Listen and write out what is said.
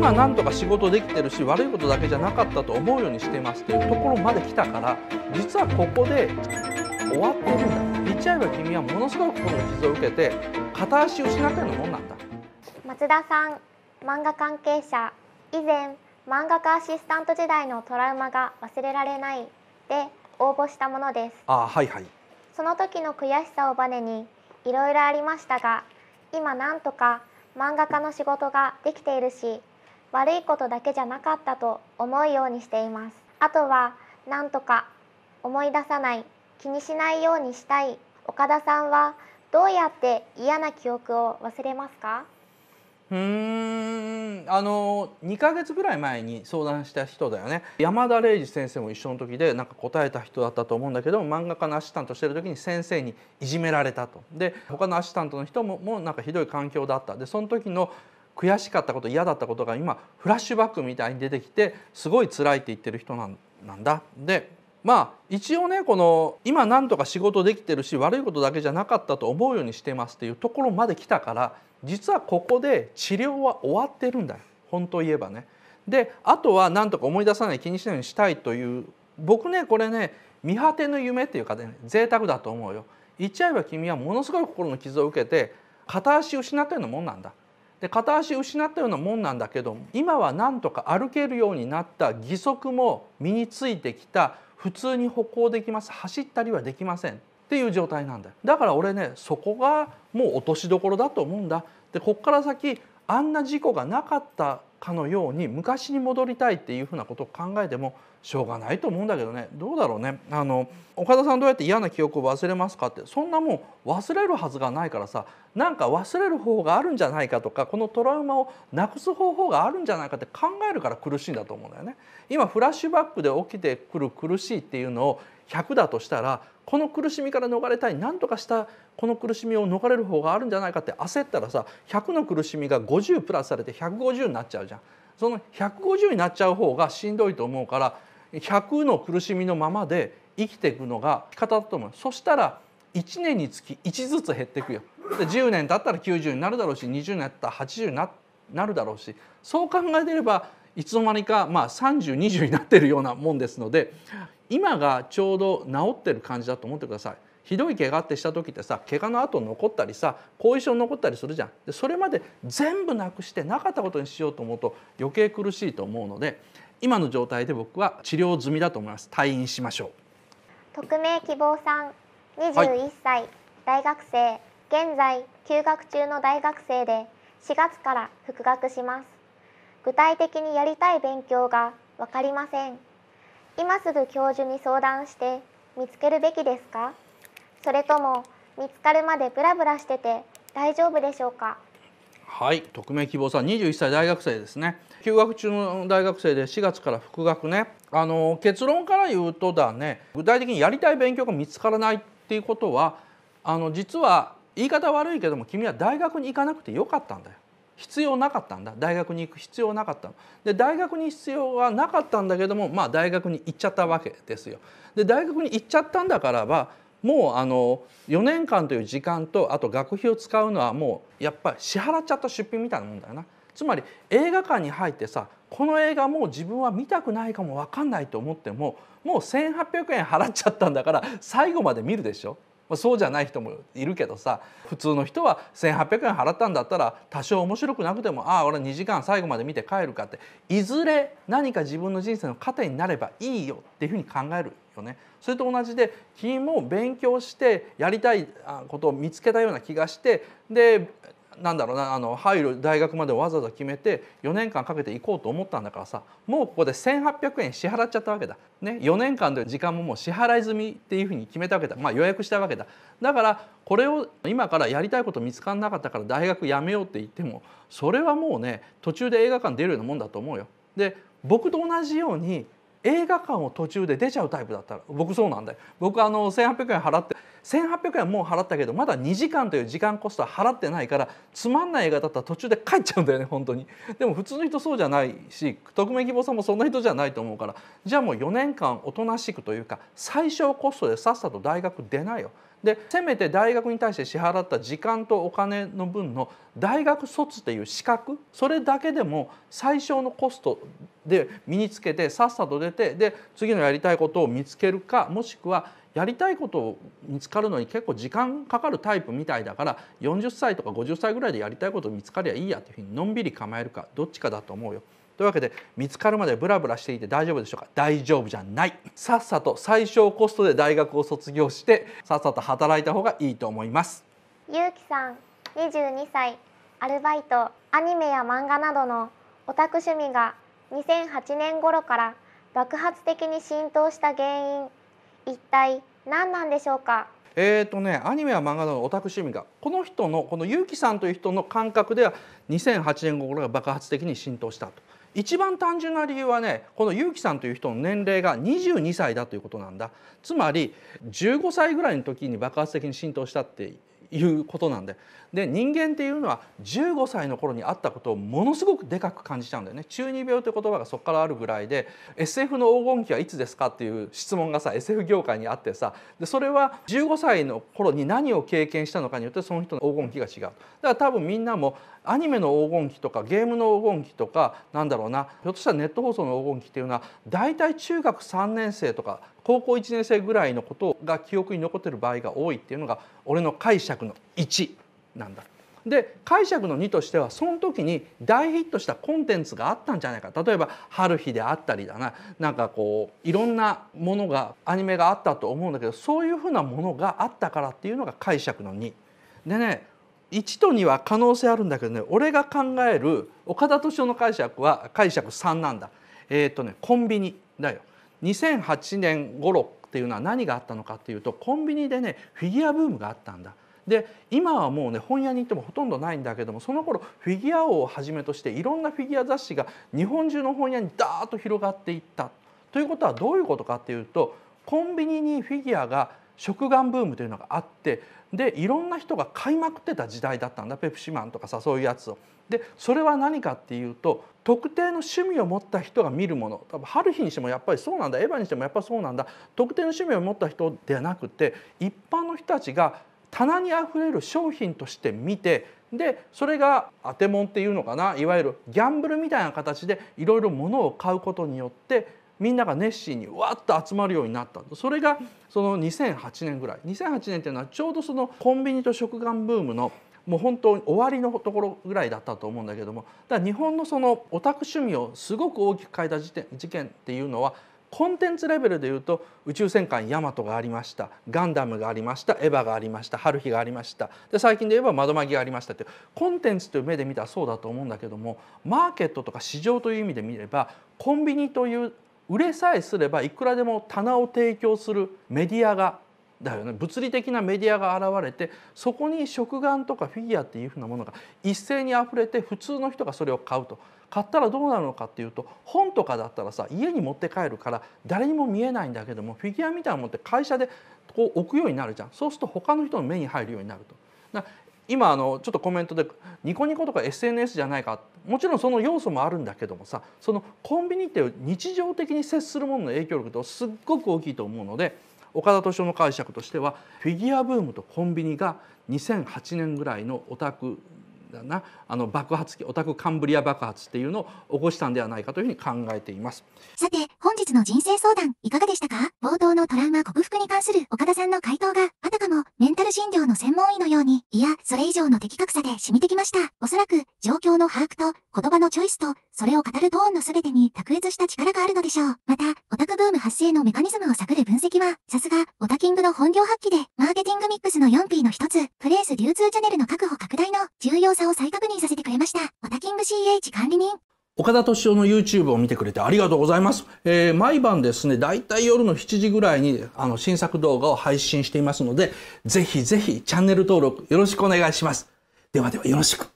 今なんとか仕事できてるし悪いことだけじゃなかったと思うようにしてますっていうところまで来たから、実はここで終わってるんだ。言っちゃえば君はものすごくこの傷を受けて片足失ったようなもんなんだ。松田さん、漫画関係者。以前漫画家アシスタント時代のトラウマが忘れられないで応募したものです。あ、はいはい。その時の悔しさをバネにいろいろありましたが、今なんとか漫画家の仕事ができているし、悪いことだけじゃなかったと思うようにしています。あとはなんとか思い出さない、気にしないようにしたい。岡田さんはどうやって嫌な記憶を忘れますか？2ヶ月ぐらい前に相談した人だよね。山田玲二先生も一緒の時でなんか答えた人だったと思うんだけど、漫画家のアシスタントしてる時に先生にいじめられたと。で他のアシスタントの人もなんかひどい環境だった。でその時の悔しかったこと、嫌だったことが今フラッシュバックみたいに出てきて、すごい辛いって言ってる人なんだ。でまあ一応ね、この今なんとか仕事できてるし悪いことだけじゃなかったと思うようにしてますっていうところまで来たから、実はここで治療は終わってるんだよ、本当言えばね。であとはなんとか思い出さない、気にしないようにしたいという、僕ねこれね見果ての夢っていうかね、贅沢だと思うよ。言っちゃえば君はものすごい心の傷を受けて片足失ったようなもんなんだ。で片足失ったようなもんなんだけど、今はなんとか歩けるようになった、義足も身についてきた、普通に歩行できます、走ったりはできませんっていう状態なんだよ。だから俺ねそこがもう落としどころだと思うんだ。でこっから先あんな事故がなかったかのように昔に戻りたいっていうふうなことを考えてもしょうがないと思うんだけどね。どうだろうね、岡田さんどうやって嫌な記憶を忘れますかって、そんなもん忘れるはずがないからさ、なんか忘れる方法があるんじゃないかとか、このトラウマをなくす方法があるんじゃないかって考えるから苦しいんだと思うんだよね。今フラッシュバックで起きてくる苦しいっていうのを100だとしたら、この苦しみから逃れたい、何とかしたこの苦しみを逃れる方があるんじゃないかって焦ったらさ、100の苦しみが50プラスされて150になっちゃうじゃん。その150になっちゃう方がしんどいと思うから、100の苦しみのままで生きていくのが生き方だと思う。そしたら1年につき1ずつ減っていくよ。で10年経ったら90になるだろうし、20年経ったら80になるだろうし、そう考えてればいつの間にか、まあ、30、20になってるようなもんですので、今がちょうど治ってる感じだと思ってください。ひどい怪我ってした時ってさ、怪我の後残ったりさ、後遺症残ったりするじゃん。でそれまで全部なくしてなかったことにしようと思うと余計苦しいと思うので、今の状態で僕は治療済みだと思います。退院しましょう。匿名希望さん、21歳、はい、大学生、現在休学中の大学生で4月から復学します。具体的にやりたい勉強が分かりません。今すぐ教授に相談して見つけるべきですか？それとも見つかるまでブラブラしてて大丈夫でしょうか？はい、匿名希望さん、21歳大学生ですね。休学中の大学生で4月から復学ね。結論から言うとだね、具体的にやりたい勉強が見つからないっていうことは、実は言い方悪いけども君は大学に行かなくてよかったんだよ。必要なかったんだ。大学に行く必要なかったの。で大学に必要はなかったんだけども、まあ大学に行っちゃったわけですよ。で大学に行っちゃったんだからば、もう4年間という時間とあと学費を使うのはもうやっぱり支払っちゃった出費みたいなもんだよな。つまり映画館に入ってさ、この映画もう自分は見たくないかも分かんないと思っても、もう1,800円払っちゃったんだから最後まで見るでしょ。そうじゃない人もいるけどさ、普通の人は 1,800 円払ったんだったら多少面白くなくても、ああ俺2時間最後まで見て帰るかって、いずれ何か自分の人生の糧になればいいよっていうふうに考えるよね。それと同じで君も勉強してやりたいことを見つけたような気がして、でなんだろうな、入る大学までわざわざ決めて4年間かけて行こうと思ったんだからさ、もうここで 1,800 円支払っちゃったわけだ、ね、4年間で時間ももう支払い済みっていうふうに決めたわけだ、まあ、予約したわけだ。だからこれを今からやりたいこと見つからなかったから大学やめようって言っても、それはもうね途中で映画館出るようなもんだと思うよ。で僕と同じように映画館を途中で出ちゃうタイプだったら、僕そうなんだよ。僕1,800 円払って、1,800 円もう払ったけどまだ2時間という時間コストは払ってないから、つまんない映画だったら途中で帰っちゃうんだよね、本当に。でも普通の人そうじゃないし、匿名希望さんもそんな人じゃないと思うから、じゃあもう4年間おとなしくというか最小コストでさっさと大学出ないよ。でせめて大学に対して支払った時間とお金の分の大学卒っていう資格、それだけでも最小のコストで身につけて、さっさと出て、で次のやりたいことを見つけるか、もしくはやりたいことを見つかるのに結構時間かかるタイプみたいだから、40歳とか50歳ぐらいでやりたいことを見つかりゃいいやっていうふうにのんびり構えるか、どっちかだと思うよ。というわけで、見つかるまでブラブラしていて大丈夫でしょうか？大丈夫じゃない。さっさと最小コストで大学を卒業して、さっさと働いた方がいいと思います。ゆうきさん22歳、アルバイト、アニメや漫画などのオタク趣味が2008年頃から爆発的に浸透した原因、一体何なんでしょうか？アニメや漫画などのオタク趣味が、この人の、このゆうきさんという人の感覚では2008年頃が爆発的に浸透したと。一番単純な理由はね、このゆうきさんという人の年齢が22歳だということなんだ。つまり15歳ぐらいの時に爆発的に浸透したっていうことなんで、で人間っていうのは15歳の頃にあったことをものすごくでかく感じちゃうんだよね。中二病という言葉がそこからあるぐらいで、 SF の黄金期はいつですかっていう質問がさ、 SF 業界にあってさ、でそれは15歳の頃に何を経験したのかによってその人の黄金期が違う。だから多分みんなもアニメの黄金期とかゲームの黄金期とか、なんだろうな、ひょっとしたらネット放送の黄金期っていうのは大体中学3年生とか高校1年生ぐらいのことが記憶に残ってる場合が多いっていうのが俺の解釈の1なんだ。で解釈の2としては、その時に大ヒットしたコンテンツがあったんじゃないか。例えば「春日」であったりだな、なんかこういろんなものが、アニメがあったと思うんだけど、そういうふうなものがあったからっていうのが解釈の2。でね、1と2は可能性あるんだけどね、俺が考える岡田斗司夫の解釈は解釈3なんだ。コンビニだよ。2008年頃っていうのは何があったのかっていうと、コンビニでねフィギュアブームがあったんだ。で今はもうね本屋に行ってもほとんどないんだけども、その頃フィギュア王をはじめとしていろんなフィギュア雑誌が日本中の本屋にダーッと広がっていった。ということはどういうことかっていうと、コンビニにフィギュアが食玩ブームというのがあって、でいろんな人が買いまくってた時代だったんだ。ペプシマンとかさ、そういうやつを。でそれは何かっていうと、特定の趣味を持った人が見るもの。多分春日にしてもやっぱりそうなんだ、エヴァにしてもやっぱりそうなんだ。特定の趣味を持った人ではなくて、一般の人たちが棚にあふれる商品として見て、でそれが当てもんっていうのかな、いわゆるギャンブルみたいな形でいろいろ物を買うことによってみんなが熱心にわっと集まるようになった。それがその2008年ぐらい。2008年っていうのはちょうどそのコンビニと食玩ブームのもう本当に終わりのところぐらいだったと思うんだけども、だから日本のそのオタク趣味をすごく大きく変えた事件っていうのは、コンテンツレベルでいうと宇宙戦艦ヤマトがありました、ガンダムがありました、エヴァがありました、春日がありました、で最近で言えば窓マギがありましたって、コンテンツという目で見たらそうだと思うんだけども、マーケットとか市場という意味で見れば、コンビニという売れさえすればいくらでも棚を提供するメディアがだよね、物理的なメディアが現れて、そこに食玩とかフィギュアっていうふうなものが一斉にあふれて、普通の人がそれを買うと。買ったらどうなるのかっていうと、本とかだったらさ家に持って帰るから誰にも見えないんだけども、フィギュアみたいなものって会社でこう置くようになるじゃん。そうすると他の人の目に入るようになると。今ちょっとコメントでニコニコとか SNS じゃないか、もちろんその要素もあるんだけどもさ、そのコンビニっていう日常的に接するものの影響力とすっごく大きいと思うので、岡田斗司夫の解釈としてはフィギュアブームとコンビニが2008年ぐらいのオタクだな、爆発期、オタクカンブリア爆発っていうのを起こしたんではないかというふうに考えています。さて本日の人生相談いかがでしたか？冒頭のトラウマ克服に関する岡田さんの回答があたかもメンタル診療の専門医のように、いやそれ以上の的確さで染みてきました。おそらく状況の把握と言葉のチョイスと、それを語るトーンの全てに卓越した力があるのでしょう。またオタクブーム発生のメカニズムを探る分析はさすがオタキングの本領発揮で、マーケティングミックスの 4P の一つ、プレース流通チャンネルの確保拡大の重要さを再確認させてくれました。オタキング CH 管理人岡田斗司夫の YouTube を見てくれてありがとうございます。毎晩ですね、だいたい夜の7時ぐらいに新作動画を配信していますので、ぜひぜひチャンネル登録よろしくお願いします。ではではよろしく。